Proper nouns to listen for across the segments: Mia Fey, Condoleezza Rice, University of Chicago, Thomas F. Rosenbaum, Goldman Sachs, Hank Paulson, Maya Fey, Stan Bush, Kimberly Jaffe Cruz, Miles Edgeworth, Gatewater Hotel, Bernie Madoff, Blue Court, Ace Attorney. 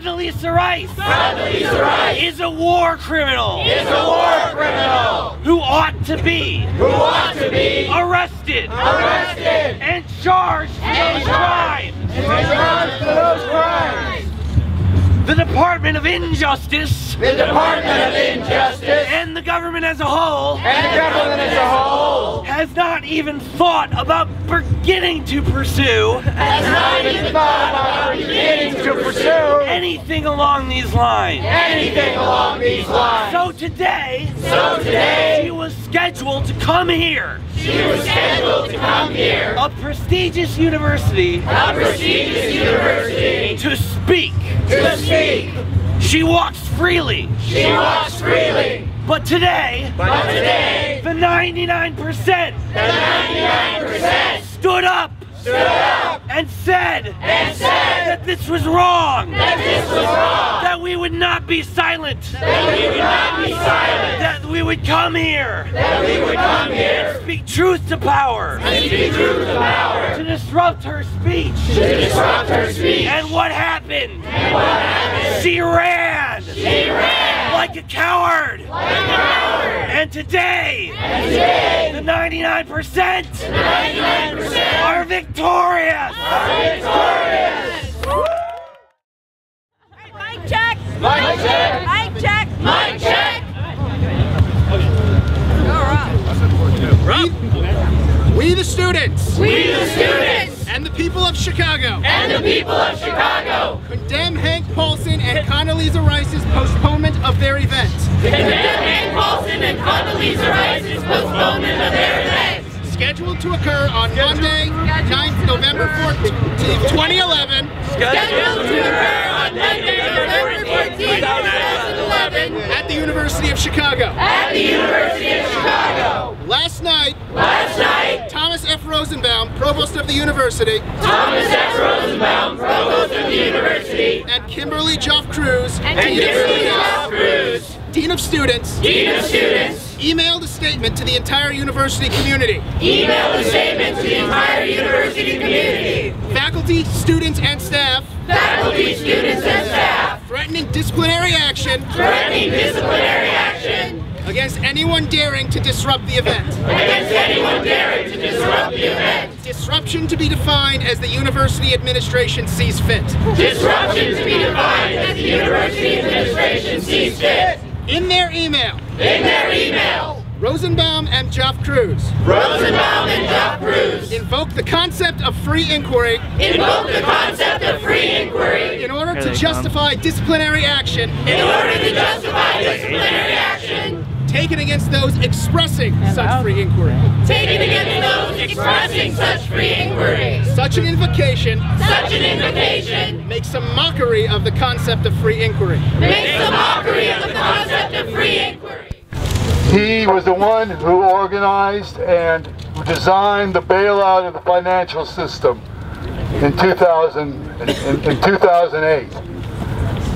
Condoleezza Rice is a war criminal. Who ought to be? Arrested and charged for those crimes. The Department of Injustice. And the government as a whole. Has not even thought about beginning to pursue. Anything along these lines. So today. She was scheduled to come here. A prestigious university. To speak. She walks freely. But today, the 99% stood up and said that this was wrong. That we would not be silent. That we would come here. And speak truth to power. To disrupt her speech. And what happened? She ran. Like a coward. And today, the 99% are victorious. Mic check. We the students. And the people of Chicago. Condemn Hank Paulson and Condoleezza Rice's postponement of their event. Scheduled to occur on Monday, 9th November 14th, 2011. At the University of Chicago. Last night, Thomas F. Rosenbaum, Provost of the University, and Kimberly Jaffe Cruz, Dean of Students, emailed a statement to the entire university community. Faculty, students, and staff. Threatening disciplinary action. Against anyone daring to disrupt the event. Disruption to be defined as the university administration sees fit. In their email. Rosenbaum and Jaffe Cruz. Invoke the concept of free inquiry. In order to justify disciplinary action. Taken against those expressing such free inquiry. Such an invocation makes a mockery of the concept of free inquiry. He was the one who organized and designed the bailout of the financial system in 2008.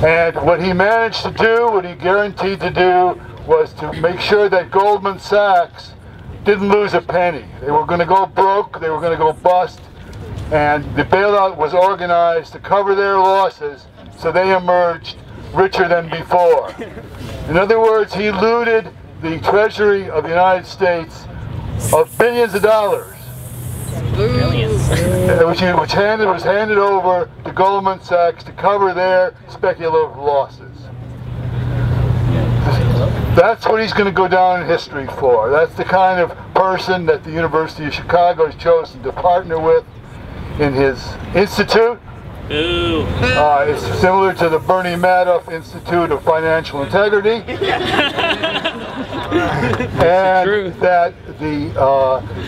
And what he managed to do, what he guaranteed to do, was to make sure that Goldman Sachs didn't lose a penny. They were going to go broke, they were going to go bust, and the bailout was organized to cover their losses, so they emerged richer than before. In other words, he looted the Treasury of the United States of billions of dollars, which was handed over to Goldman Sachs to cover their speculative losses. That's what he's going to go down in history for. That's the kind of person that the University of Chicago has chosen to partner with in his institute. It's similar to the Bernie Madoff Institute of Financial Integrity.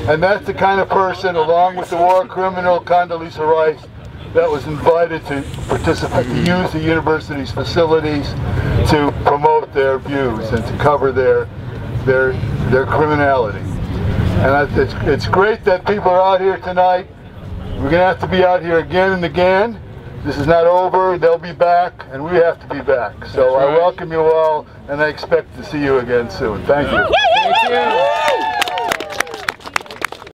And that's the kind of person, along with the war criminal Condoleezza Rice, that was invited to participate, to use the university's facilities to promote their views and to cover their criminality. And it's great that people are out here tonight. We're going to have to be out here again and again. This is not over. They'll be back, and we have to be back. So I welcome you all, and I expect to see you again soon. Thank you.